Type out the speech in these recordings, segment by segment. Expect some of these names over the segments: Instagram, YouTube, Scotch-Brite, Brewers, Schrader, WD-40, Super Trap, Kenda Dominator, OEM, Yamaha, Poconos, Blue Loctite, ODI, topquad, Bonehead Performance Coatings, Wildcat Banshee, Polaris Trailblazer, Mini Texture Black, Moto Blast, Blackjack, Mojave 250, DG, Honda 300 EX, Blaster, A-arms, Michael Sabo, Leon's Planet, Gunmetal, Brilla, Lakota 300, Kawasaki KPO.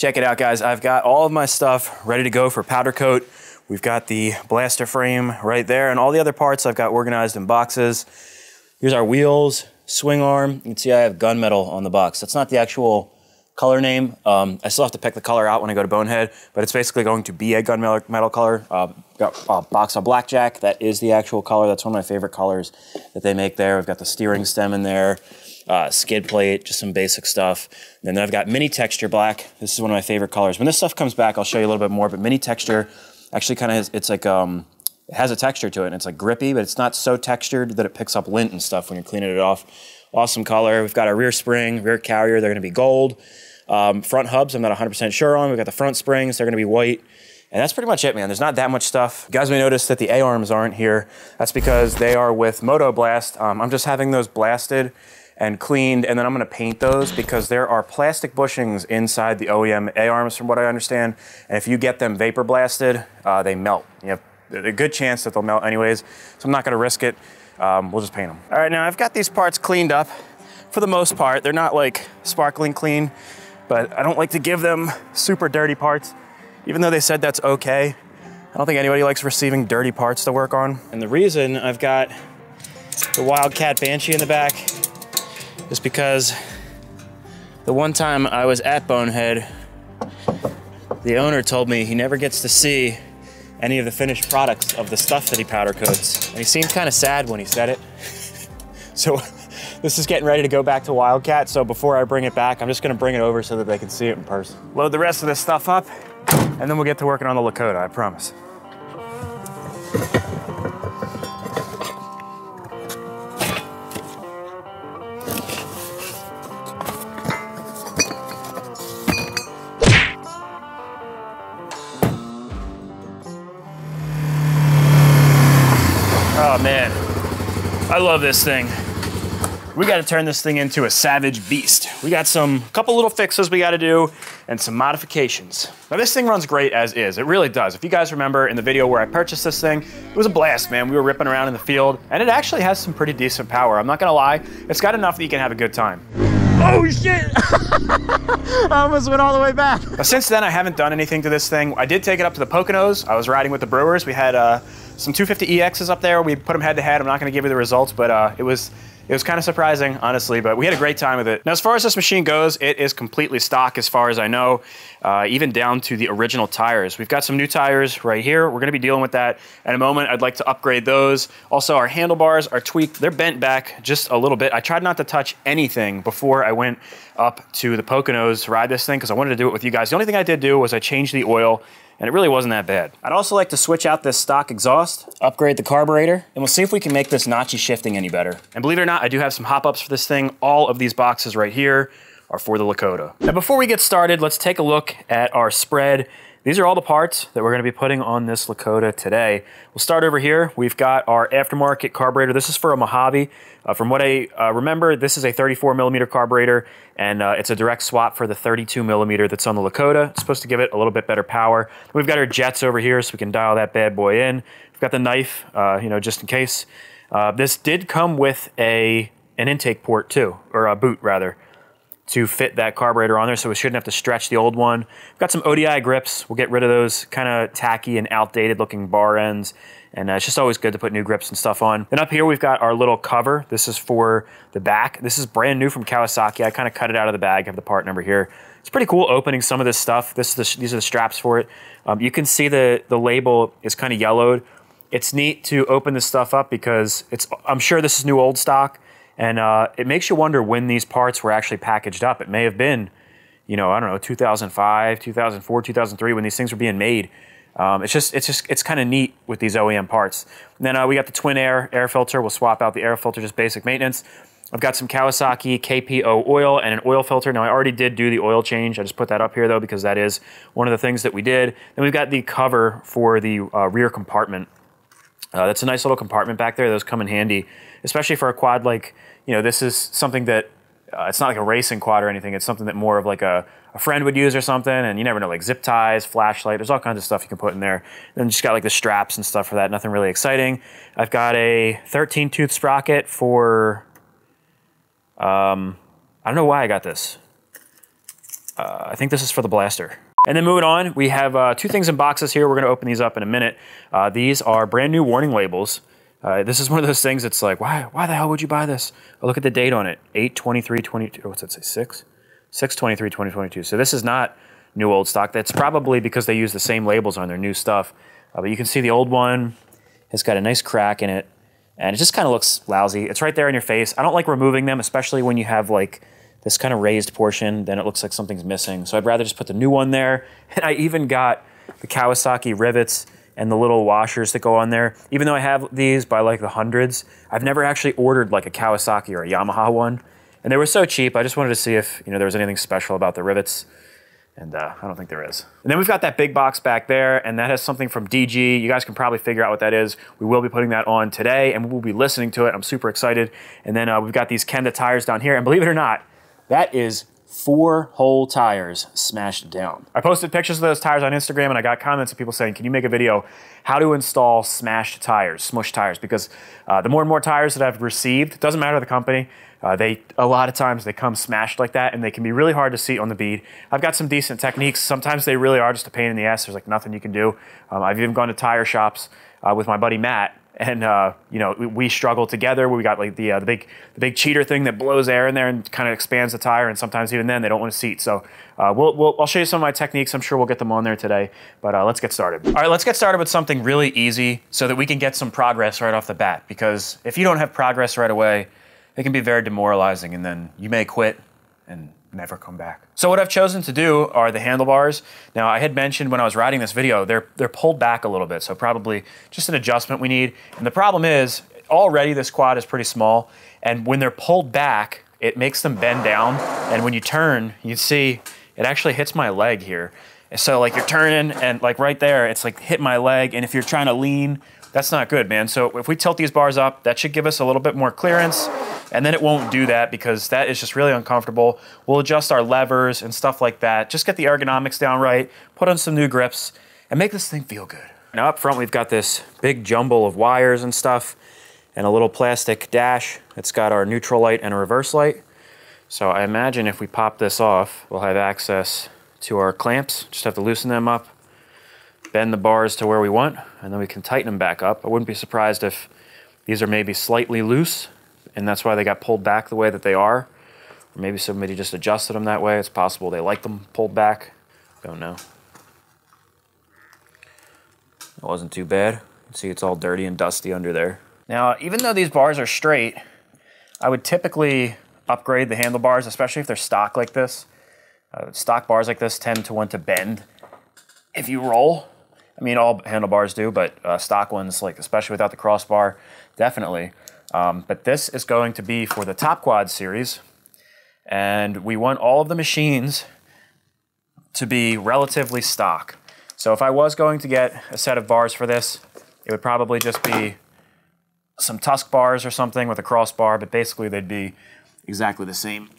Check it out, guys. I've got all of my stuff ready to go for powder coat. We've got the Blaster frame right there, and all the other parts I've got organized in boxes. Here's our wheels, swing arm. You can see I have Gunmetal on the box. That's not the actual color name. I still have to pick the color out when I go to Bonehead, but it's basically going to be a gunmetal color. Got a box of Blackjack. That is the actual color. That's one of my favorite colors that they make there. I've got the steering stem in there, skid plate, just some basic stuff. And then I've got Mini Texture Black. This is one of my favorite colors. When this stuff comes back, I'll show you a little bit more, but Mini Texture actually kind of has, it's like, it has a texture to it, and it's like grippy, but it's not so textured that it picks up lint and stuff when you're cleaning it off. Awesome color. We've got our rear spring, rear carrier. They're going to be gold. Front hubs, I'm not 100% sure on. We've got the front springs. They're going to be white. And that's pretty much it, man. There's not that much stuff. You guys may notice that the A-arms aren't here. That's because they are with Moto Blast. I'm just having those blasted and cleaned, and then I'm gonna paint those because there are plastic bushings inside the OEM A-arms from what I understand. And if you get them vapor blasted, they melt. You have a good chance that they'll melt anyways. So I'm not gonna risk it. We'll just paint them. All right, now I've got these parts cleaned up for the most part. They're not like sparkling clean, but I don't like to give them super dirty parts. Even though they said that's okay, I don't think anybody likes receiving dirty parts to work on. And the reason I've got the Wildcat Banshee in the back is because the one time I was at Bonehead, the owner told me he never gets to see any of the finished products of the stuff that he powder coats. And he seemed kind of sad when he said it. So this is getting ready to go back to Wildcat. So before I bring it back, I'm just gonna bring it over so that they can see it in person. Load the rest of this stuff up, and then we'll get to working on the Lakota, I promise. Oh man, I love this thing. We got to turn this thing into a savage beast. We got a couple little fixes we got to do and some modifications. Now this thing runs great as is, it really does. If you guys remember in the video where I purchased this thing, it was a blast, man. We were ripping around in the field and it actually has some pretty decent power. I'm not gonna lie, it's got enough that you can have a good time. Oh shit! I almost went all the way back. But since then, I haven't done anything to this thing. I did take it up to the Poconos. I was riding with the Brewers. We had some 250 EXs up there. We put them head to head. I'm not gonna give you the results, but it was kind of surprising, honestly, but we had a great time with it. Now, as far as this machine goes, it is completely stock as far as I know, even down to the original tires. We've got some new tires right here. We're gonna be dealing with that in a moment. I'd like to upgrade those. Also, our handlebars are tweaked. They're bent back just a little bit. I tried not to touch anything before I went up to the Poconos to ride this thing because I wanted to do it with you guys. The only thing I did do was I changed the oil, and it really wasn't that bad. I'd also like to switch out this stock exhaust, upgrade the carburetor, and we'll see if we can make this notchy shifting any better. And believe it or not, I do have some hop-ups for this thing. All of these boxes right here are for the Lakota. Now before we get started, let's take a look at our spread. These are all the parts that we're gonna be putting on this Lakota today. We'll start over here. We've got our aftermarket carburetor. This is for a Mojave. From what I remember, this is a 34 millimeter carburetor, and it's a direct swap for the 32 millimeter that's on the Lakota. It's supposed to give it a little bit better power. We've got our jets over here so we can dial that bad boy in. We've got the knife, you know, just in case. This did come with an intake port too, or a boot rather, to fit that carburetor on there, so we shouldn't have to stretch the old one. We've got some ODI grips. We'll get rid of those kind of tacky and outdated looking bar ends, and it's just always good to put new grips and stuff on. Then up here, we've got our little cover. This is for the back. This is brand new from Kawasaki. I kind of cut it out of the bag, have the part number here. It's pretty cool opening some of this stuff. These are the straps for it. You can see the label is kind of yellowed. It's neat to open this stuff up because I'm sure this is new old stock, and it makes you wonder when these parts were actually packaged up. It may have been, you know, I don't know, 2005, 2004, 2003, when these things were being made. It's kind of neat with these OEM parts. And then we got the twin air filter. We'll swap out the air filter, just basic maintenance. I've got some Kawasaki KPO oil and an oil filter. Now I already did do the oil change. I just put that up here though, because that is one of the things that we did. Then we've got the cover for the rear compartment. That's a nice little compartment back there. Those come in handy, especially for a quad like, you know, this is something that, it's not like a racing quad or anything. It's something that more of like a friend would use or something. And you never know, like zip ties, flashlight, there's all kinds of stuff you can put in there. Then just got like the straps and stuff for that. Nothing really exciting. I've got a 13-tooth sprocket for, I don't know why I got this. I think this is for the Blaster. And then moving on, we have two things in boxes here. We're gonna open these up in a minute. These are brand new warning labels. This is one of those things that's like, why the hell would you buy this? Oh, look at the date on it, 8/23/22, what's that say, 6/23/2022. So this is not new old stock. That's probably because they use the same labels on their new stuff. But you can see the old one, it's got a nice crack in it, and it just kind of looks lousy. It's right there in your face. I don't like removing them, especially when you have like this kind of raised portion, then it looks like something's missing. So I'd rather just put the new one there. And I even got the Kawasaki rivets and the little washers that go on there. Even though I have these by like the hundreds, I've never actually ordered like a Kawasaki or a Yamaha one. And they were so cheap, I just wanted to see if, you know, there was anything special about the rivets. And I don't think there is. And then we've got that big box back there, and that has something from DG. You guys can probably figure out what that is. We will be putting that on today, and we'll be listening to it. I'm super excited. And then we've got these Kenda tires down here, and believe it or not, that is 4 whole tires smashed down. I posted pictures of those tires on Instagram, and I got comments of people saying, can you make a video how to install smashed tires, smushed tires? Because the more and more tires that I've received, doesn't matter the company, a lot of times they come smashed like that, and they can be really hard to see on the bead. I've got some decent techniques. Sometimes they really are just a pain in the ass. There's like nothing you can do. I've even gone to tire shops with my buddy Matt, and you know, we struggle together. We got like the big cheater thing that blows air in there and kind of expands the tire, and sometimes even then they don't want to seat. So I'll show you some of my techniques. I'm sure we'll get them on there today, but let's get started. All right, let's get started with something really easy so that we can get some progress right off the bat, because if you don't have progress right away, it can be very demoralizing, and then you may quit and never come back. So what I've chosen to do are the handlebars. Now, I had mentioned when I was writing this video, they're pulled back a little bit, so probably just an adjustment we need. And the problem is, already this quad is pretty small, and when they're pulled back, it makes them bend down, and when you turn, you see it actually hits my leg here. So like you're turning, and like right there, it's like hit my leg, and if you're trying to lean, that's not good, man. So if we tilt these bars up, that should give us a little bit more clearance, and then it won't do that because that is just really uncomfortable. We'll adjust our levers and stuff like that. Just get the ergonomics down right, put on some new grips, and make this thing feel good. Now up front, we've got this big jumble of wires and stuff, and a little plastic dash. It's got our neutral light and a reverse light. So I imagine if we pop this off, we'll have access to our clamps. Just have to loosen them up, bend the bars to where we want, and then we can tighten them back up. I wouldn't be surprised if these are maybe slightly loose, and that's why they got pulled back the way that they are. Or maybe somebody just adjusted them that way. It's possible they like them pulled back. Don't know. It wasn't too bad. See, it's all dirty and dusty under there. Now, even though these bars are straight, I would typically upgrade the handlebars, especially if they're stock like this. Stock bars like this tend to want to bend if you roll. I mean, all handlebars do, but stock ones, like especially without the crossbar, definitely. But this is going to be for the Top Quad series, and we want all of the machines to be relatively stock. So if I was going to get a set of bars for this, it would probably just be some Tusk bars or something with a crossbar, but basically they'd be exactly the same.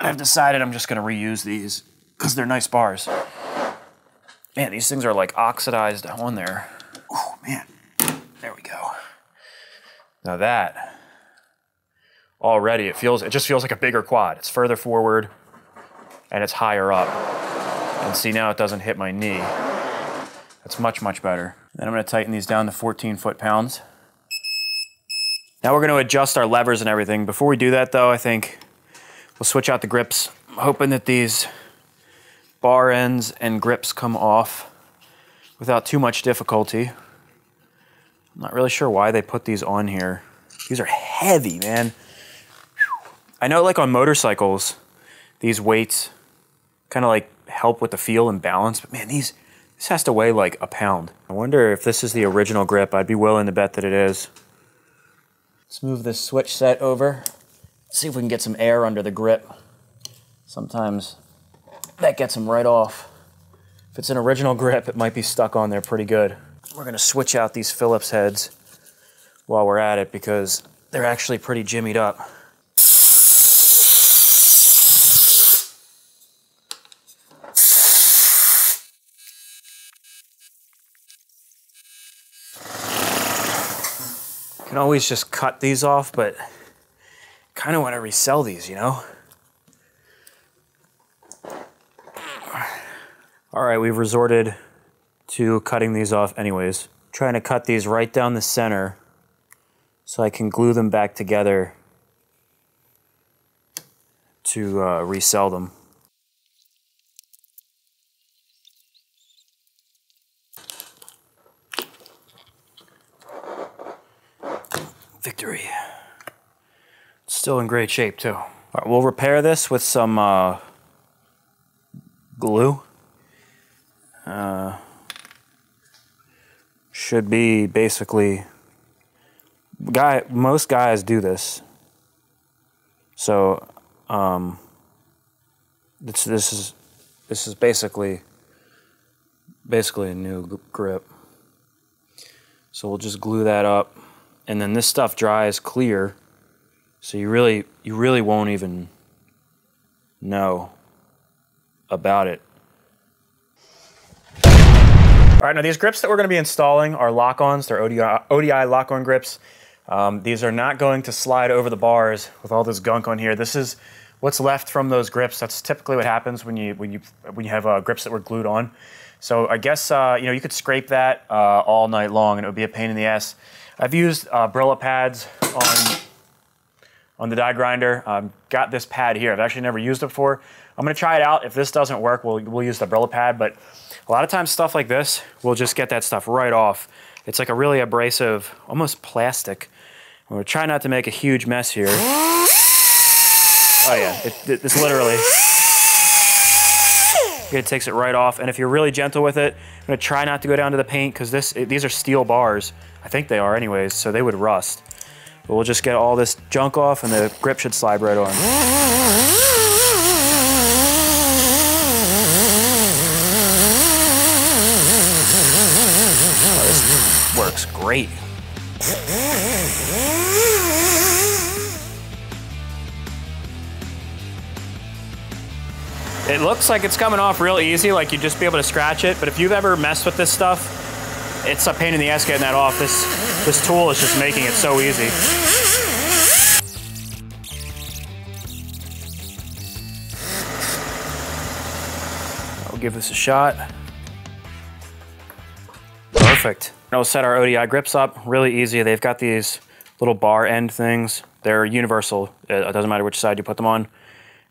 I've decided I'm just gonna reuse these because they're nice bars. Man, these things are like oxidized on there. Oh man, there we go. Now that, already it just feels like a bigger quad. It's further forward and it's higher up. And see, now it doesn't hit my knee. That's much, much better. Then I'm gonna tighten these down to 14 foot-pounds. Now we're gonna adjust our levers and everything. Before we do that though, I think we'll switch out the grips. I'm hoping that these bar ends and grips come off without too much difficulty. I'm not really sure why they put these on here. These are heavy, man. I know like on motorcycles, these weights kind of like help with the feel and balance, but man, this has to weigh like a pound. I wonder if this is the original grip. I'd be willing to bet that it is. Let's move this switch set over. See if we can get some air under the grip. Sometimes that gets them right off. If it's an original grip, it might be stuck on there pretty good. We're gonna switch out these Phillips heads while we're at it because they're actually pretty jimmied up. You can always just cut these off, but kind of want to resell these, you know? All right, we've resorted to cutting these off anyways. Trying to cut these right down the center so I can glue them back together to resell them. Victory. It's still in great shape too. All right, we'll repair this with some glue. Should be basically, most guys do this. So this is basically a new grip. So we'll just glue that up, and then this stuff dries clear, so you really won't even know about it. All right, now these grips that we're going to be installing are lock-ons. They're ODI lock-on grips. These are not going to slide over the bars with all this gunk on here. This is what's left from those grips. That's typically what happens when you have grips that were glued on. So I guess you know, you could scrape that all night long and it would be a pain in the ass. I've used Brilla pads on the die grinder. I've got this pad here. I've actually never used it before. I'm going to try it out. If this doesn't work, we'll use the Brilla pad, but a lot of times stuff like this will just get that stuff right off. It's like a really abrasive, almost plastic. I'm gonna try not to make a huge mess here. Oh yeah, it's literally. It takes it right off, and if you're really gentle with it, I'm gonna try not to go down to the paint because these are steel bars. I think they are anyways, so they would rust. But we'll just get all this junk off and the grip should slide right on. Works great. It looks like it's coming off real easy, like you'd just be able to scratch it, but if you've ever messed with this stuff, it's a pain in the ass getting that off. This tool is just making it so easy. I'll give this a shot. Perfect. We'll set our ODI grips up really easy. They've got these little bar end things. They're universal. It doesn't matter which side you put them on,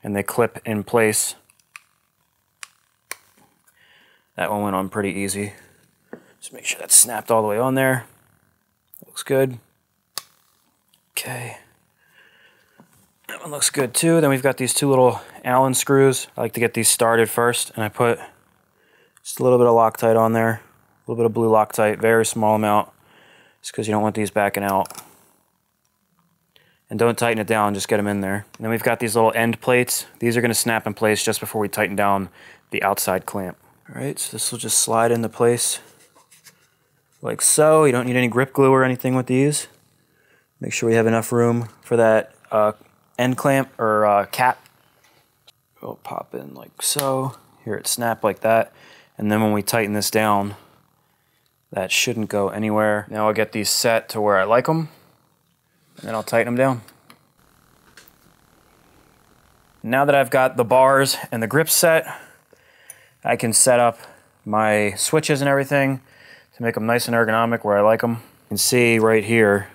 and they clip in place. That one went on pretty easy. Just make sure that's snapped all the way on there. Looks good. Okay. That one looks good too. Then we've got these two little Allen screws. I like to get these started first, and I put just a little bit of Loctite on there. A little bit of blue Loctite, very small amount, just because you don't want these backing out. And don't tighten it down, just get them in there. And then we've got these little end plates. These are going to snap in place just before we tighten down the outside clamp. All right, so this will just slide into place like so. You don't need any grip glue or anything with these. Make sure we have enough room for that end clamp or cap. It'll pop in like so. Hear it snap like that. And then when we tighten this down, that shouldn't go anywhere. Now I'll get these set to where I like them, and then I'll tighten them down. Now that I've got the bars and the grips set, I can set up my switches and everything to make them nice and ergonomic where I like them. You can see right here,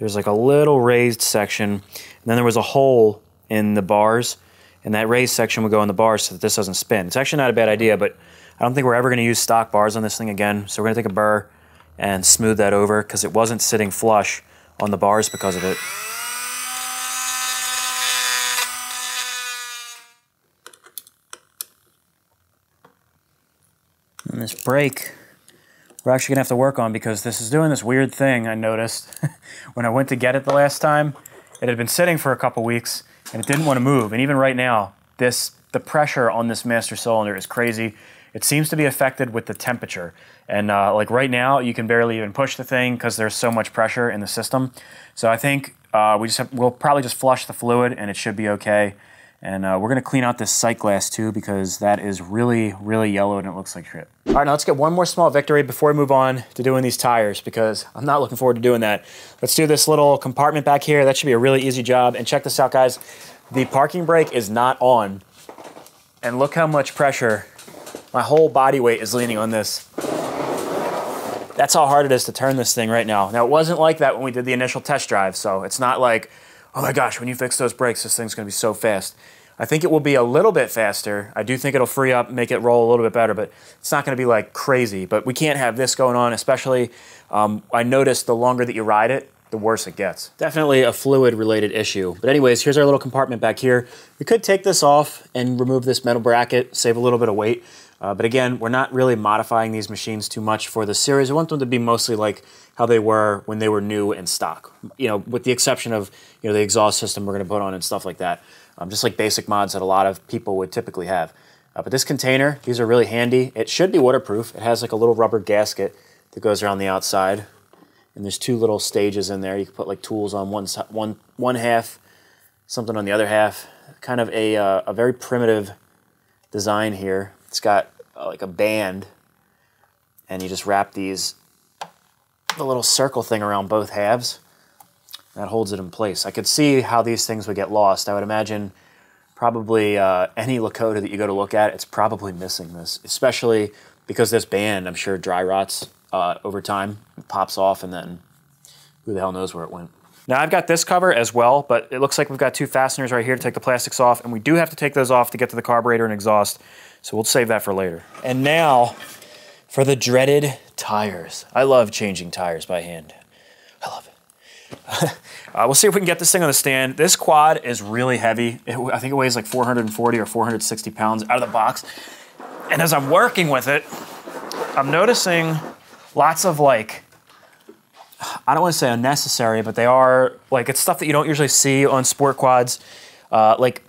there's like a little raised section, and then there was a hole in the bars, and that raised section would go in the bars so that this doesn't spin. It's actually not a bad idea, but I don't think we're ever going to use stock bars on this thing again, so we're going to take a burr and smooth that over because it wasn't sitting flush on the bars because of it. And this brake, we're actually going to have to work on because this is doing this weird thing I noticed when I went to get it the last time. It had been sitting for a couple weeks and it didn't want to move, and even right now, the pressure on this master cylinder is crazy. It seems to be affected with the temperature. And like right now, you can barely even push the thing because there's so much pressure in the system. So I think we'll probably just flush the fluid and it should be okay. And we're gonna clean out this sight glass too because that is really, really yellowed and it looks like shit. All right, now let's get one more small victory before we move on to doing these tires because I'm not looking forward to doing that. Let's do this little compartment back here. That should be a really easy job. And check this out, guys. The parking brake is not on. And look how much pressure My whole body weight is leaning on this. That's how hard it is to turn this thing right now. Now, it wasn't like that when we did the initial test drive, so it's not like, oh my gosh, when you fix those brakes, this thing's gonna be so fast. I think it will be a little bit faster. I do think it'll free up, make it roll a little bit better, but it's not gonna be like crazy. But we can't have this going on, especially, I noticed the longer that you ride it, the worse it gets. Definitely a fluid related issue. But anyways, here's our little compartment back here. We could take this off and remove this metal bracket, save a little bit of weight. But again, we're not really modifying these machines too much for the series. I want them to be mostly like how they were when they were new in stock. You know, with the exception of, you know, the exhaust system we're gonna put on and stuff like that. Just like basic mods that a lot of people would typically have. But this container, these are really handy. It should be waterproof. It has like a little rubber gasket that goes around the outside. And there's two little stages in there. You can put like tools on one half, something on the other half. Kind of a very primitive design here. It's got like a band, and you just wrap the little circle thing around both halves. That holds it in place. I could see how these things would get lost. I would imagine probably any Lakota that you go to look at, it's probably missing this, especially because this band, I'm sure, dry rots over time, it pops off, and then who the hell knows where it went. Now, I've got this cover as well, but it looks like we've got two fasteners right here to take the plastics off, and we do have to take those off to get to the carburetor and exhaust. So we'll save that for later. And now for the dreaded tires. I love changing tires by hand. I love it. We'll see if we can get this thing on the stand. This quad is really heavy. I think it weighs like 440 or 460 pounds out of the box. And as I'm working with it, I'm noticing lots of like, I don't want to say unnecessary, but they are like, it's stuff that you don't usually see on sport quads. Like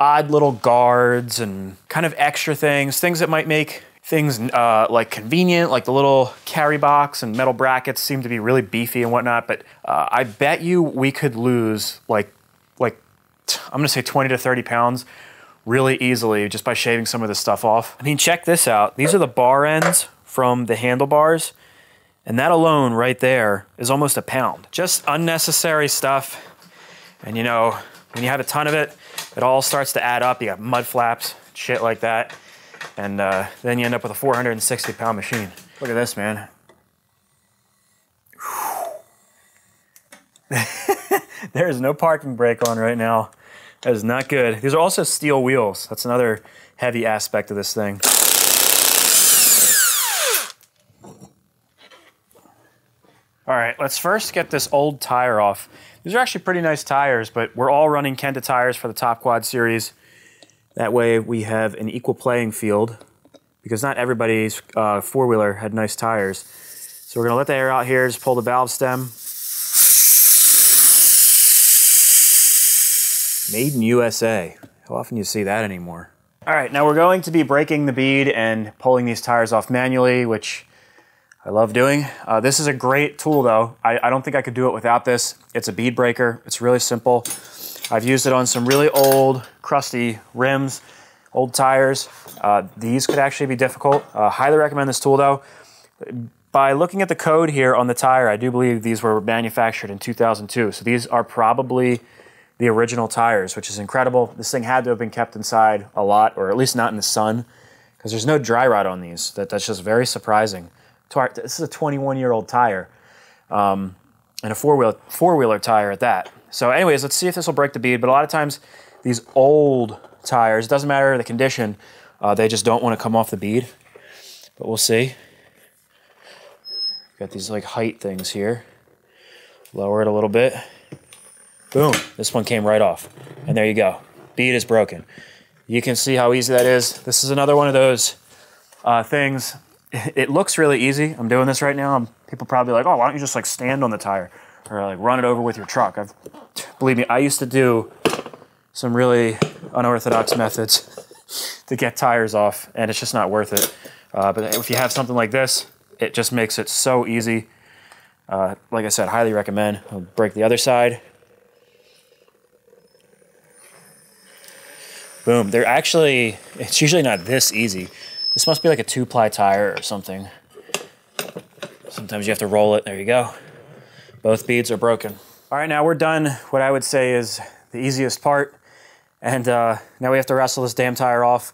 odd little guards and kind of extra things, things that might make things like convenient, like the little carry box and metal brackets seem to be really beefy and whatnot, but I bet you we could lose like I'm gonna say 20 to 30 pounds really easily just by shaving some of this stuff off. I mean, check this out. These are the bar ends from the handlebars, and that alone right there is almost a pound. Just unnecessary stuff, and you know, when you have a ton of it, it all starts to add up. You got mud flaps, shit like that. And then you end up with a 460 pound machine. Look at this, man. There is no parking brake on right now. That is not good. These are also steel wheels. That's another heavy aspect of this thing. All right, let's first get this old tire off. These are actually pretty nice tires, but we're all running Kenda tires for the Top Quad series. That way we have an equal playing field because not everybody's four-wheeler had nice tires. So we're gonna let the air out here, just pull the valve stem. Made in USA. How often do you see that anymore? All right, now we're going to be breaking the bead and pulling these tires off manually, which I love doing. This is a great tool though. I don't think I could do it without this. It's a bead breaker, it's really simple. I've used it on some really old, crusty rims, old tires. These could actually be difficult. Highly recommend this tool though. By looking at the code here on the tire, I do believe these were manufactured in 2002. So these are probably the original tires, which is incredible. This thing had to have been kept inside a lot, or at least not in the sun, because there's no dry rot on these. That's just very surprising. This is a 21-year-old tire, and a four-wheeler tire at that. So anyways, let's see if this will break the bead, but a lot of times these old tires, it doesn't matter the condition, they just don't want to come off the bead, but we'll see. Got these like height things here. Lower it a little bit. Boom, this one came right off, and there you go. Bead is broken. You can see how easy that is. This is another one of those things. It looks really easy. I'm doing this right now. People probably like, oh, why don't you just like stand on the tire or like run it over with your truck? Believe me, I used to do some really unorthodox methods to get tires off, and it's just not worth it. But if you have something like this, it just makes it so easy. Like I said, highly recommend. I'll break the other side. Boom. They're actually, it's usually not this easy. This must be like a 2-ply tire or something. Sometimes you have to roll it. There you go. Both beads are broken. All right, now we're done what I would say is the easiest part. And now we have to wrestle this damn tire off.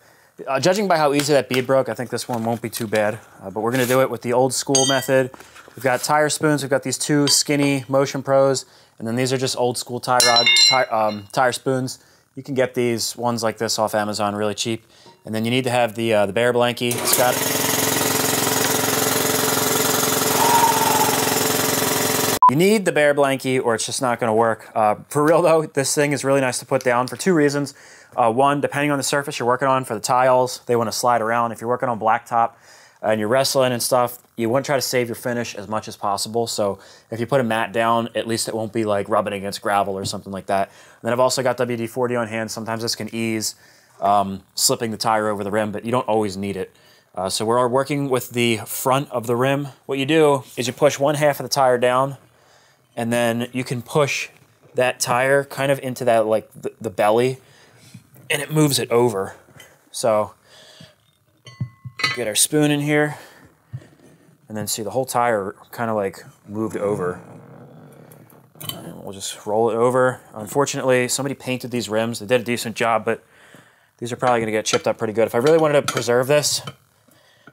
Judging by how easy that bead broke, I think this one won't be too bad, but we're gonna do it with the old school method. We've got tire spoons, we've got these two skinny Motion Pros, and then these are just old school tire spoons. You can get these ones like this off Amazon really cheap. And then you need to have the bear blankie. It's got you need the bear blankie or it's just not gonna work. For real though, this thing is really nice to put down for two reasons. One, depending on the surface you're working on for the tiles, they wanna slide around. If you're working on blacktop and you're wrestling and stuff, you wanna try to save your finish as much as possible. So if you put a mat down, at least it won't be like rubbing against gravel or something like that. And then I've also got WD-40 on hand. Sometimes this can ease slipping the tire over the rim, but you don't always need it. So we're working with the front of the rim. What you do is you push one half of the tire down and then you can push that tire kind of into that, like the belly, and it moves it over. So get our spoon in here and then see the whole tire kind of like moved over. And we'll just roll it over. Unfortunately, somebody painted these rims. They did a decent job, but these are probably gonna get chipped up pretty good. If I really wanted to preserve this,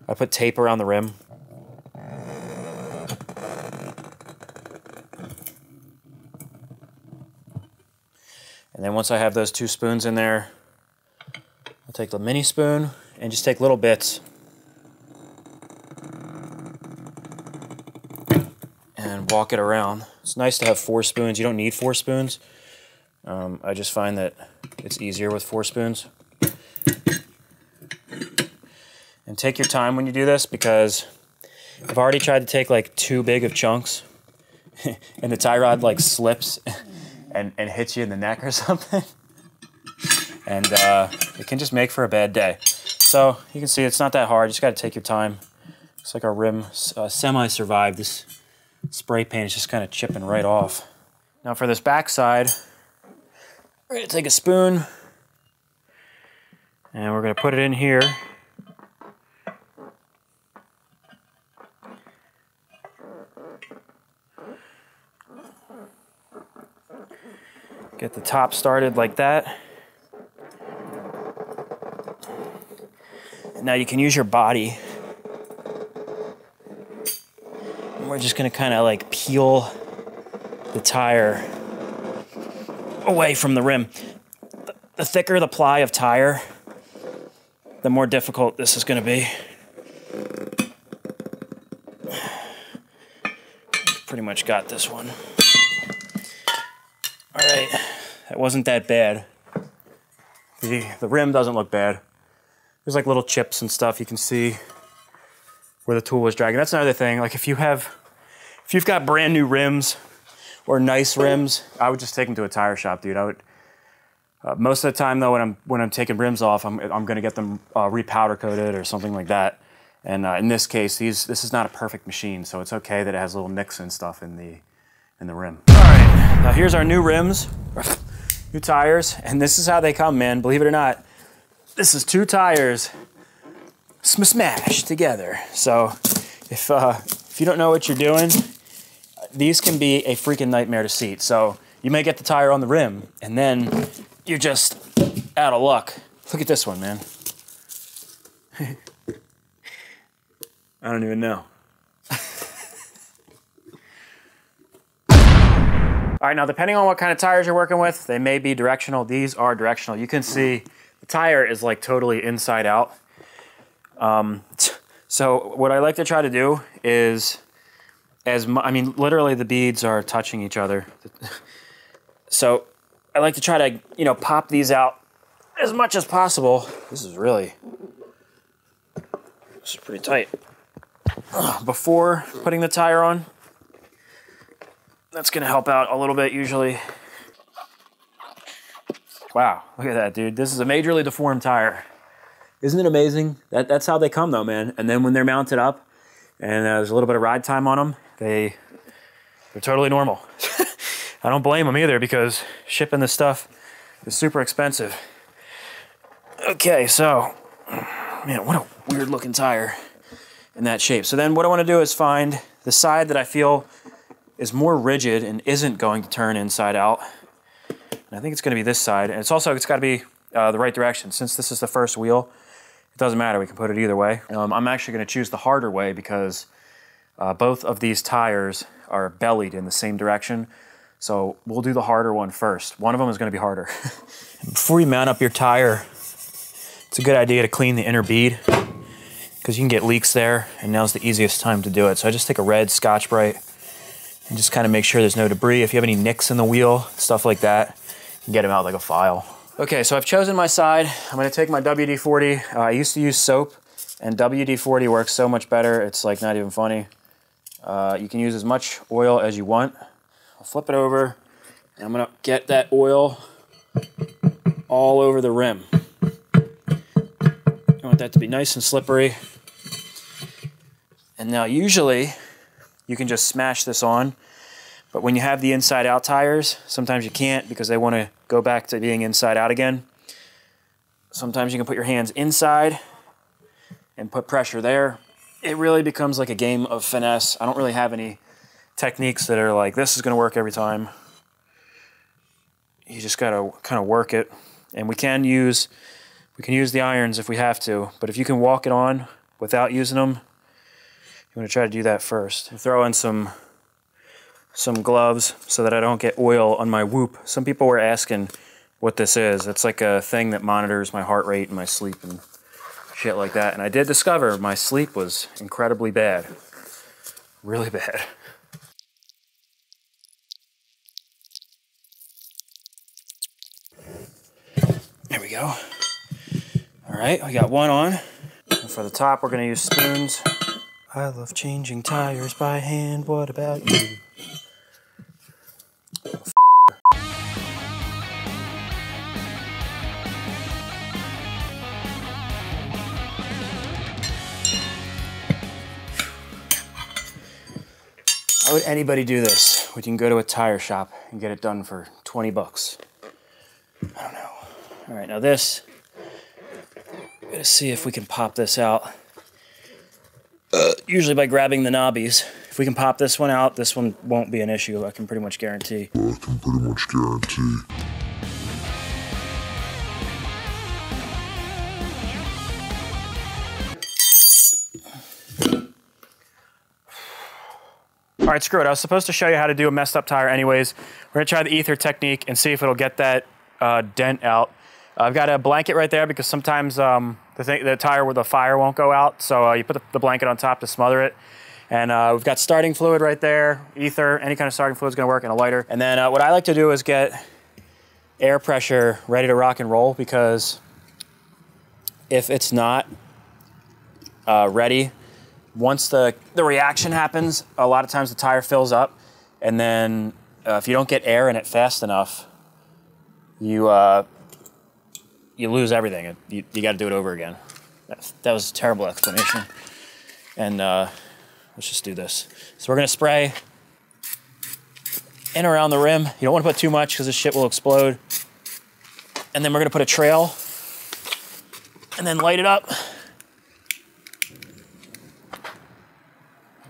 I put tape around the rim. And then once I have those two spoons in there, I'll take the mini spoon and just take little bits. And walk it around. It's nice to have four spoons. You don't need four spoons. I just find that it's easier with four spoons. And take your time when you do this, because I've already tried to take like too big of chunks and the tie rod like slips and hits you in the neck or something. And it can just make for a bad day. So you can see it's not that hard, you just gotta take your time. Looks like our rim semi-survived. This spray paint is just kind of chipping right off. Now for this back side, we're gonna take a spoon and we're gonna put it in here. Get the top started like that. Now you can use your body. And we're just gonna kind of like peel the tire away from the rim. The thicker the ply of tire, the more difficult this is gonna be. Pretty much got this one. All right, that wasn't that bad. The rim doesn't look bad. There's like little chips and stuff. You can see where the tool was dragging. That's another thing. Like if you've got brand new rims or nice rims, I would just take them to a tire shop, dude. I would. Most of the time though, when I'm taking rims off, I'm gonna get them repowder coated or something like that. And in this case, this is not a perfect machine, so it's okay that it has little nicks and stuff in the rim. All right. Now here's our new rims, new tires, and this is how they come, man, believe it or not. This is two tires smashed together. So if you don't know what you're doing, these can be a freaking nightmare to seat. So you may get the tire on the rim and then you're just out of luck. Look at this one, man. I don't even know. All right, now depending on what kind of tires you're working with, they may be directional. These are directional. You can see the tire is like totally inside out. So what I like to try to do is, literally the beads are touching each other. So I like to try to, you know, pop these out as much as possible. This is pretty tight. Before putting the tire on. That's gonna help out a little bit usually. Wow, look at that, dude. This is a majorly deformed tire. Isn't it amazing? That's how they come though, man. And then when they're mounted up and there's a little bit of ride time on them, they're totally normal. I don't blame them either, because shipping this stuff is super expensive. Okay, so, man, what a weird looking tire in that shape. So then what I wanna do is find the side that I feel is more rigid and isn't going to turn inside out. And I think it's gonna be this side. And it's also, it's gotta be the right direction. Since this is the first wheel, It doesn't matter, we can put it either way. I'm actually gonna choose the harder way because both of these tires are bellied in the same direction. So we'll do the harder one first. One of them is gonna be harder. Before you mount up your tire, it's a good idea to clean the inner bead because you can get leaks there, and now's the easiest time to do it. So I just take a red Scotch-Brite and just kind of make sure there's no debris. If you have any nicks in the wheel, stuff like that, you can get them out like a file. Okay, so I've chosen my side. I'm gonna take my WD-40. I used to use soap, and WD-40 works so much better, it's like not even funny. You can use as much oil as you want. I'll flip it over, and I'm gonna get that oil all over the rim. I want that to be nice and slippery. And now usually, you can just smash this on. But when you have the inside out tires, sometimes you can't because they want to go back to being inside out again. Sometimes you can put your hands inside and put pressure there. It really becomes like a game of finesse. I don't really have any techniques that are like, this is going to work every time. You just got to kind of work it. And we can use the irons if we have to, but if you can walk it on without using them, you want to try to do that first. Throw in some gloves so that I don't get oil on my whoop. Some people were asking what this is. It's like a thing that monitors my heart rate and my sleep and shit like that. And I did discover my sleep was incredibly bad. Really bad. There we go. All right, we got one on. And for the top, we're gonna use spoons. I love changing tires by hand. What about you? Why would anybody do this when you can go to a tire shop and get it done for 20 bucks? I don't know. All right, now this, I'm gonna see if we can pop this out. Usually by grabbing the knobbies. If we can pop this one out, this one won't be an issue, I can pretty much guarantee. All right, screw it. I was supposed to show you how to do a messed up tire anyways. We're gonna try the ether technique and see if it'll get that dent out. I've got a blanket right there because sometimes the tire with the fire won't go out. So you put the blanket on top to smother it. And we've got starting fluid right there, ether, any kind of starting fluid is gonna work, and a lighter. And then what I like to do is get air pressure ready to rock and roll, because if it's not ready, once the reaction happens, a lot of times the tire fills up, and then if you don't get air in it fast enough, you lose everything. You got to do it over again. That was a terrible explanation. And let's just do this. So we're going to spray in around the rim. You don't want to put too much because this shit will explode. And then we're going to put a trail and then light it up.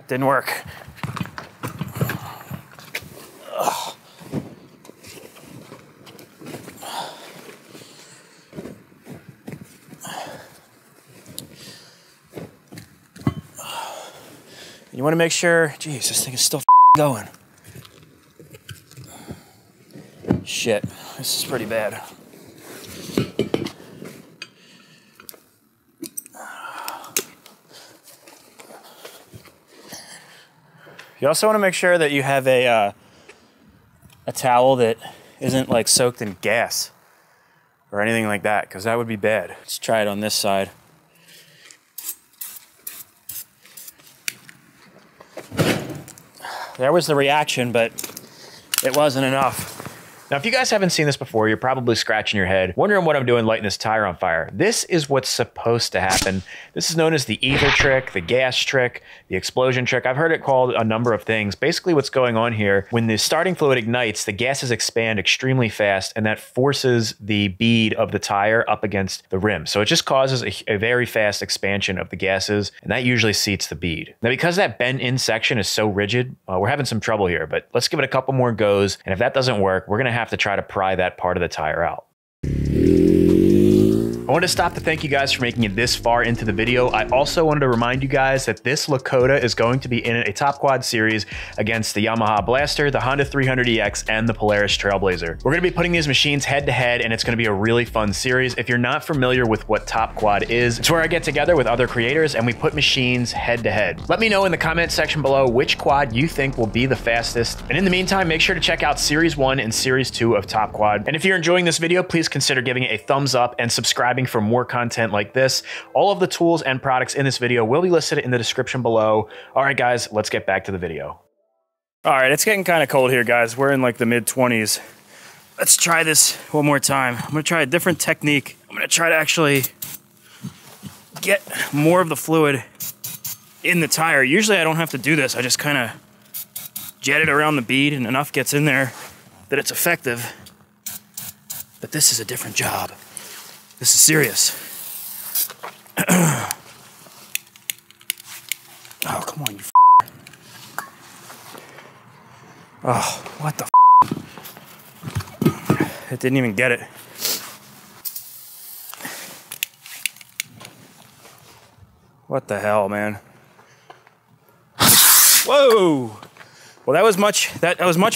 Didn't work. Ugh. You want to make sure, geez, this thing is still going. Shit, this is pretty bad. You also want to make sure that you have a towel that isn't like soaked in gas or anything like that, because that would be bad. Let's try it on this side. There was the reaction, but it wasn't enough. Now, if you guys haven't seen this before, you're probably scratching your head, wondering what I'm doing lighting this tire on fire. This is what's supposed to happen. This is known as the ether trick, the gas trick, the explosion trick. I've heard it called a number of things. Basically what's going on here, when the starting fluid ignites, the gases expand extremely fast, and that forces the bead of the tire up against the rim. So it just causes a very fast expansion of the gases, and that usually seats the bead. Now, because that bent-in section is so rigid, we're having some trouble here, but let's give it a couple more goes, and if that doesn't work, we're gonna have to try to pry that part of the tire out. I want to stop to thank you guys for making it this far into the video. I also wanted to remind you guys that this Lakota is going to be in a top quad series against the Yamaha Blaster, the Honda 300 EX, and the Polaris Trailblazer. We're going to be putting these machines head to head, and it's going to be a really fun series. If you're not familiar with what top quad is, it's where I get together with other creators and we put machines head to head. Let me know in the comment section below which quad you think will be the fastest. And in the meantime, make sure to check out Series 1 and Series 2 of Top Quad. And if you're enjoying this video, please consider giving it a thumbs up and subscribing for more content like this. All of the tools and products in this video will be listed in the description below. All right, guys, let's get back to the video. All right, it's getting kind of cold here, guys. We're in like the mid-20s. Let's try this one more time. I'm gonna try a different technique. I'm gonna try to actually get more of the fluid in the tire. Usually I don't have to do this. I just kind of jet it around the bead and enough gets in there that it's effective. But this is a different job. This is serious. Oh, come on, you f***er. Oh, what the f***? It didn't even get it. What the hell, man? Whoa! Well, that was much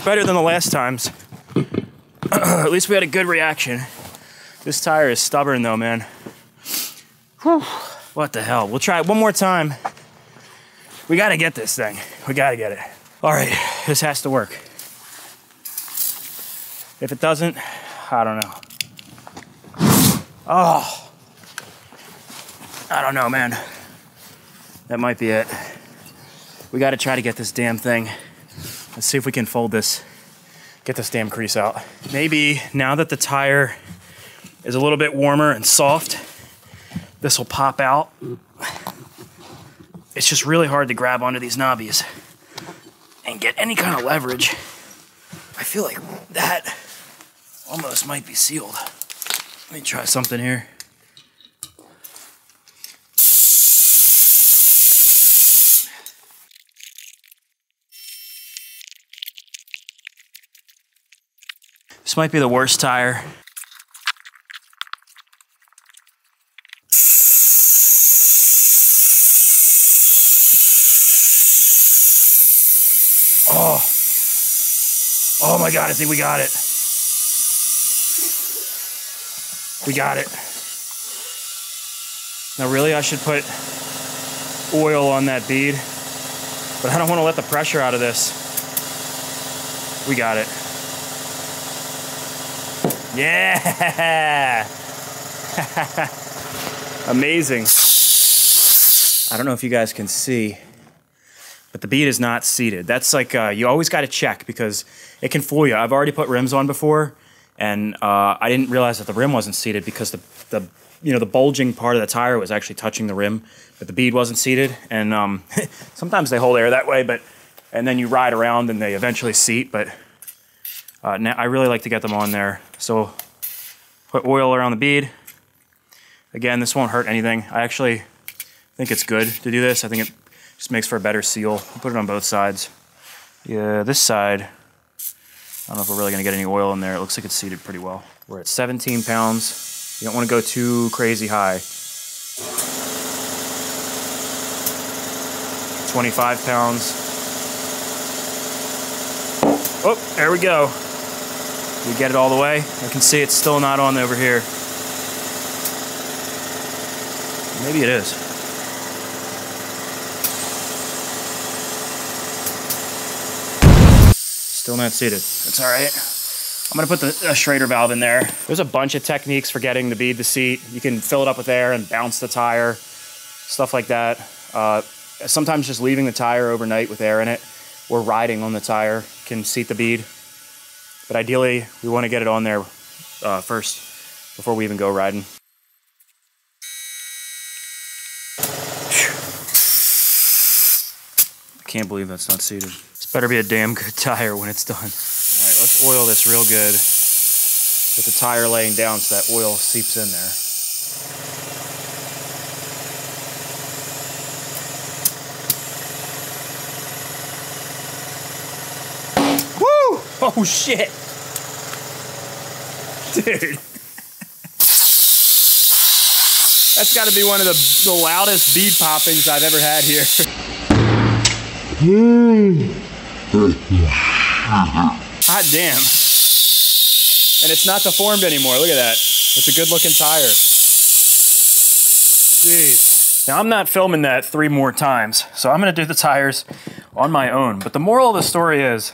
better than the last times. At least we had a good reaction. This tire is stubborn though, man. Whew. What the hell? We'll try it one more time. We gotta get this thing. We gotta get it. All right, this has to work. If it doesn't, I don't know. Oh, I don't know, man. That might be it. We gotta try to get this damn thing. Let's see if we can fold this. Get this damn crease out. Maybe now that the tire is a little bit warmer and soft, this will pop out. It's just really hard to grab onto these knobbies and get any kind of leverage. I feel like that almost might be sealed. Let me try something here. This might be the worst tire. Oh. Oh my God, I think we got it. We got it. Now really, I should put oil on that bead, but I don't want to let the pressure out of this. We got it. Yeah! Amazing. I don't know if you guys can see, but the bead is not seated. That's like, you always gotta check because it can fool you. I've already put rims on before and I didn't realize that the rim wasn't seated because the bulging part of the tire was actually touching the rim, but the bead wasn't seated. And sometimes they hold air that way, and then you ride around and they eventually seat, but now I really like to get them on there. So put oil around the bead. Again, this won't hurt anything. I actually think it's good to do this. I think it just makes for a better seal. I'll put it on both sides. Yeah, this side, I don't know if we're really gonna get any oil in there. It looks like it's seated pretty well. We're at 17 pounds. You don't wanna go too crazy high. 25 pounds. Oh, there we go. We get it all the way. I can see it's still not on over here. Maybe it is. Still not seated. That's all right. I'm gonna put a Schrader valve in there. There's a bunch of techniques for getting the bead to seat. You can fill it up with air and bounce the tire, stuff like that. Sometimes just leaving the tire overnight with air in it or riding on the tire can seat the bead. But ideally, we want to get it on there first before we even go riding. I can't believe that's not seated. This better be a damn good tire when it's done. All right, let's oil this real good with the tire laying down so that oil seeps in there. Oh shit! Dude. That's got to be one of the loudest bead poppings I've ever had here. Hot damn. And it's not deformed anymore. Look at that. It's a good looking tire. Jeez. Now I'm not filming that 3 more times, so I'm gonna do the tires on my own. But the moral of the story is,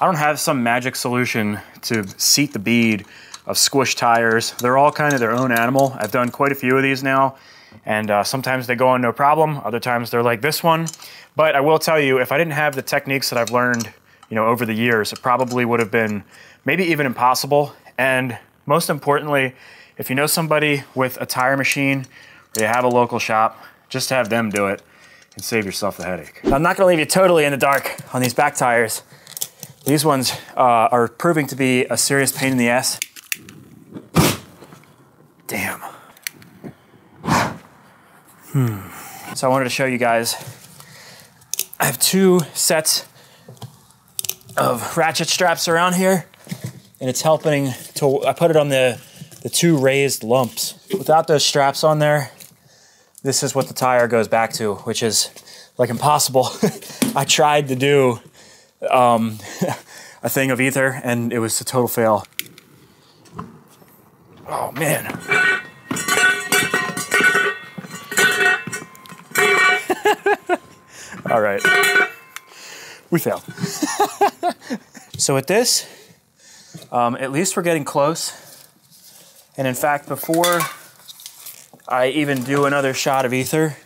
I don't have some magic solution to seat the bead of squish tires. They're all kind of their own animal. I've done quite a few of these now, and sometimes they go on no problem. Other times they're like this one. But I will tell you, if I didn't have the techniques that I've learned, you know, over the years, it probably would have been maybe even impossible. And most importantly, if you know somebody with a tire machine, or you have a local shop, just have them do it and save yourself the headache. Now, I'm not gonna leave you totally in the dark on these back tires. These ones are proving to be a serious pain in the ass. Damn. So I wanted to show you guys, I have 2 sets of ratchet straps around here, and it's helping to, I put it on the 2 raised lumps. Without those straps on there, this is what the tire goes back to, which is like impossible. I tried to do a thing of ether and it was a total fail. Oh man. All right, we failed. So with this, at least we're getting close. And in fact, before I even do another shot of ether,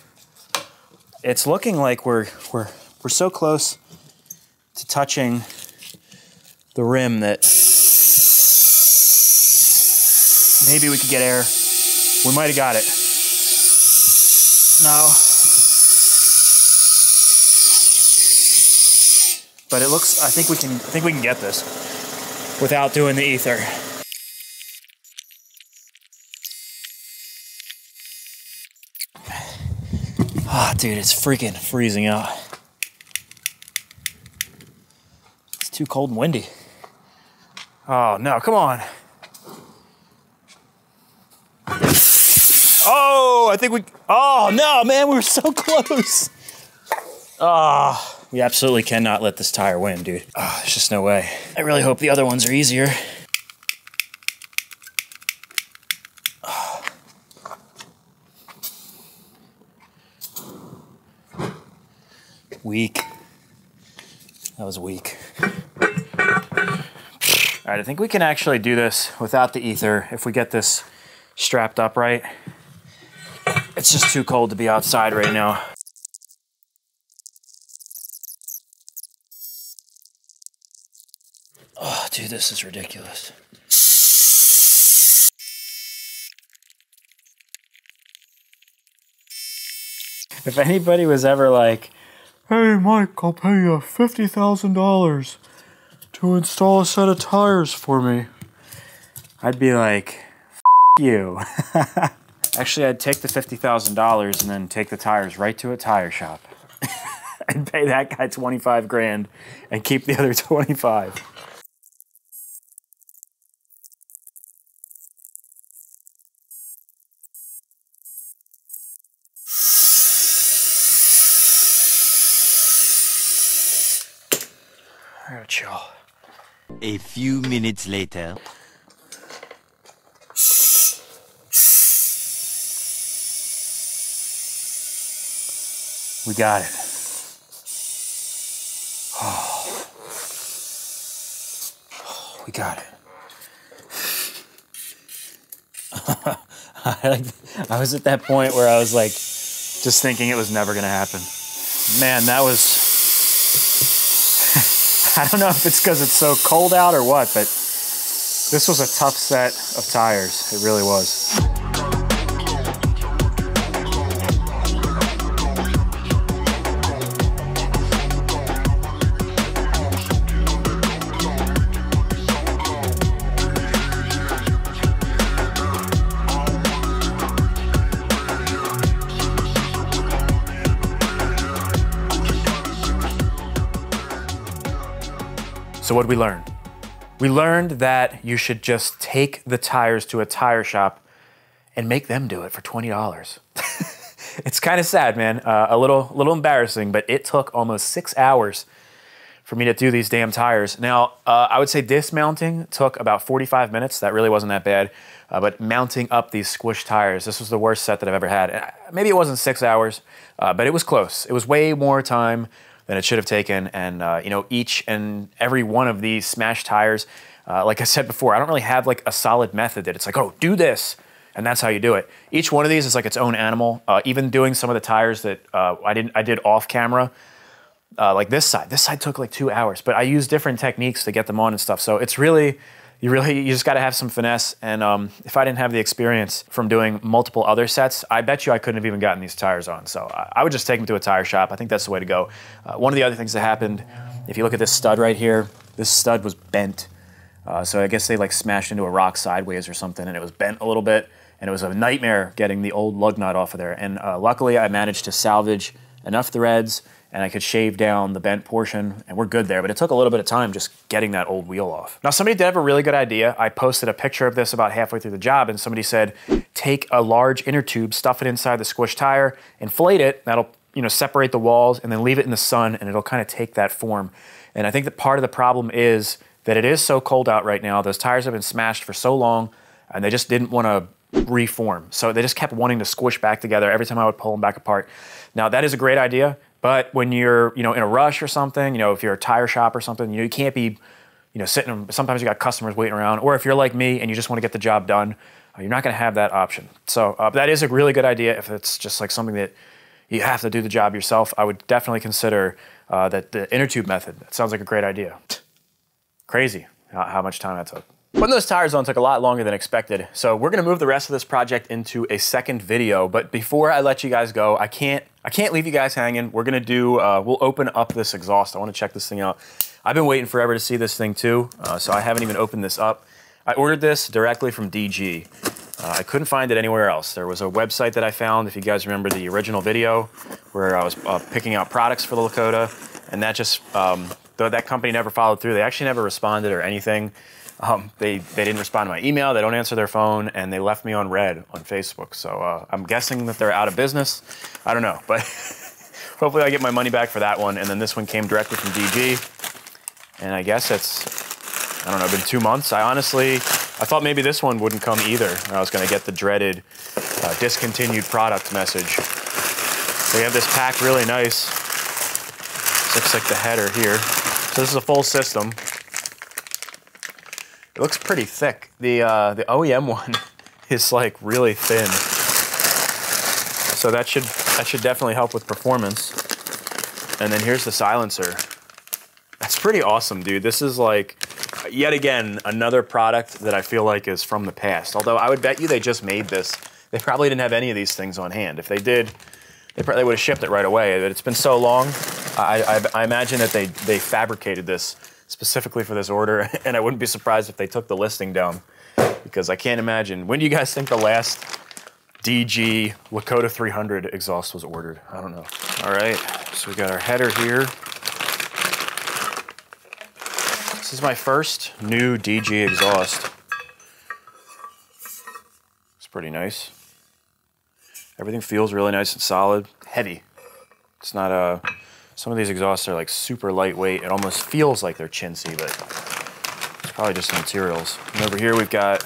it's looking like we're so close to touching the rim that maybe we could get air. We might have got it. No. But it looks, I think we can get this without doing the ether. Ah, dude, it's freaking freezing out. It's too cold and windy. Oh no, come on. Oh, I think we, oh no, man, we were so close. Ah. We absolutely cannot let this tire win, dude. Oh, there's just no way. I really hope the other ones are easier. Oh. Weak. That was weak. All right, I think we can actually do this without the ether if we get this strapped up right. It's just too cold to be outside right now. Dude, this is ridiculous. If anybody was ever like, hey Mike, I'll pay you $50,000 to install a set of tires for me, I'd be like, F you. Actually, I'd take the $50,000 and then take the tires right to a tire shop. I'd pay that guy 25 grand and keep the other 25. A few minutes later. We got it. Oh. Oh, we got it. I was at that point where I was like, just thinking it was never gonna happen. Man, that was, I don't know if it's because it's so cold out or what, but this was a tough set of tires. It really was. So what did we learn? We learned that you should just take the tires to a tire shop and make them do it for $20. It's kind of sad, man. A little embarrassing, but it took almost 6 hours for me to do these damn tires. Now, I would say dismounting took about 45 minutes. That really wasn't that bad. But mounting up these squished tires, this was the worst set that I've ever had. And maybe it wasn't 6 hours, but it was close. It was way more time than it should have taken. And you know, each and every one of these smashed tires, like I said before, I don't really have like a solid method that it's like, oh, do this, and that's how you do it. Each one of these is like its own animal. Even doing some of the tires that I did off camera, like this side. This side took like 2 hours, but I used different techniques to get them on and stuff. So it's really, you just got to have some finesse. And if I didn't have the experience from doing multiple other sets, I bet you I couldn't have even gotten these tires on. So I would just take them to a tire shop. I think that's the way to go. One of the other things that happened, if you look at this stud right here, this stud was bent. So I guess they like smashed into a rock sideways or something, and it was bent a little bit. And it was a nightmare getting the old lug nut off of there. And luckily I managed to salvage enough threads and I could shave down the bent portion, and we're good there, but it took a little bit of time just getting that old wheel off. Now, somebody did have a really good idea. I posted a picture of this about halfway through the job, and somebody said, take a large inner tube, stuff it inside the squished tire, inflate it, that'll, you know, separate the walls, and then leave it in the sun, and it'll kind of take that form. And I think that part of the problem is that it is so cold out right now, those tires have been smashed for so long, and they just didn't want to reform. So they just kept wanting to squish back together every time I would pull them back apart. Now that is a great idea, but when you're, you know, in a rush or something, you know, if you're a tire shop or something, you know, you can't be, you know, sitting, sometimes you got customers waiting around, or if you're like me and you just want to get the job done, you're not going to have that option. So that is a really good idea. If it's just like something that you have to do the job yourself, I would definitely consider that the inner tube method. That sounds like a great idea. Crazy how much time that took. Putting those tires on took a lot longer than expected, so we're gonna move the rest of this project into a second video. But before I let you guys go, I can't leave you guys hanging. We're gonna do, we'll open up this exhaust. I wanna check this thing out. I've been waiting forever to see this thing too, so I haven't even opened this up. I ordered this directly from DG. I couldn't find it anywhere else. There was a website that I found, if you guys remember the original video, where I was picking out products for the Lakota, and that just, though that company never followed through. They actually never responded or anything. They didn't respond to my email, they don't answer their phone, and they left me on red on Facebook. So I'm guessing that they're out of business. I don't know, but hopefully I get my money back for that one. And then this one came directly from DG. And I guess it's, I don't know, been 2 months. I thought maybe this one wouldn't come either. And I was gonna get the dreaded discontinued product message. We have this pack really nice. This looks like the header here. So this is a full system. It looks pretty thick. The OEM one is like really thin. So that should definitely help with performance. And then here's the silencer. That's pretty awesome, dude. This is like, yet again, another product that I feel like is from the past. Although I would bet you they just made this. They probably didn't have any of these things on hand. If they did, they probably would have shipped it right away. But it's been so long, I imagine that they fabricated this specifically for this order, and I wouldn't be surprised if they took the listing down, because I can't imagine. When do you guys think the last DG Lakota 300 exhaust was ordered? I don't know. All right, so we got our header here. This is my first new DG exhaust. It's pretty nice. Everything feels really nice and solid. Heavy. It's not a... Some of these exhausts are like super lightweight. It almost feels like they're chintzy, but it's probably just the materials. And over here we've got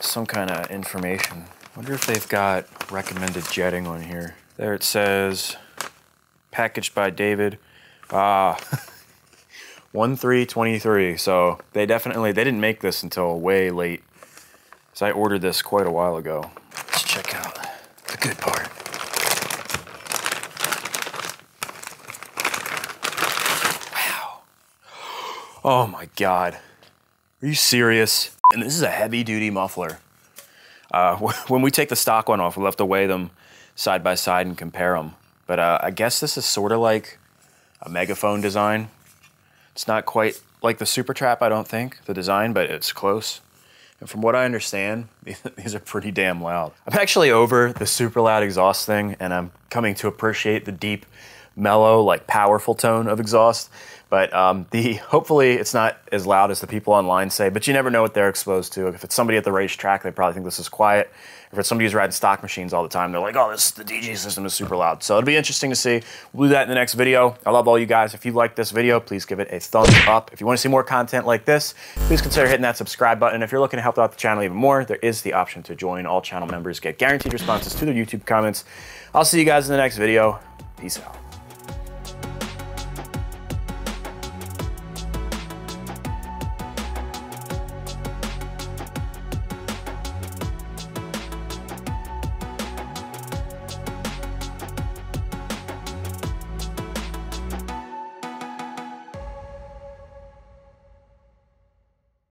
some kind of information. I wonder if they've got recommended jetting on here. There it says, packaged by David. 1323. So they didn't make this until way late. So I ordered this quite a while ago. Let's check out the good part. Oh my God, are you serious? And this is a heavy duty muffler. When we take the stock one off, we'll have to weigh them side by side and compare them. But I guess this is sort of like a megaphone design. It's not quite like the Super Trap, I don't think, the design, but it's close. And from what I understand, these are pretty damn loud. I'm actually over the super loud exhaust thing, and I'm coming to appreciate the deep, mellow, like powerful tone of exhaust. But hopefully it's not as loud as the people online say, but you never know what they're exposed to. If it's somebody at the racetrack, they probably think this is quiet. If it's somebody who's riding stock machines all the time, they're like, oh, the DG system is super loud. So it'll be interesting to see. We'll do that in the next video. I love all you guys. If you like this video, please give it a thumbs up. If you want to see more content like this, please consider hitting that subscribe button. If you're looking to help out the channel even more, there is the option to join. All channel members get guaranteed responses to their YouTube comments. I'll see you guys in the next video. Peace out.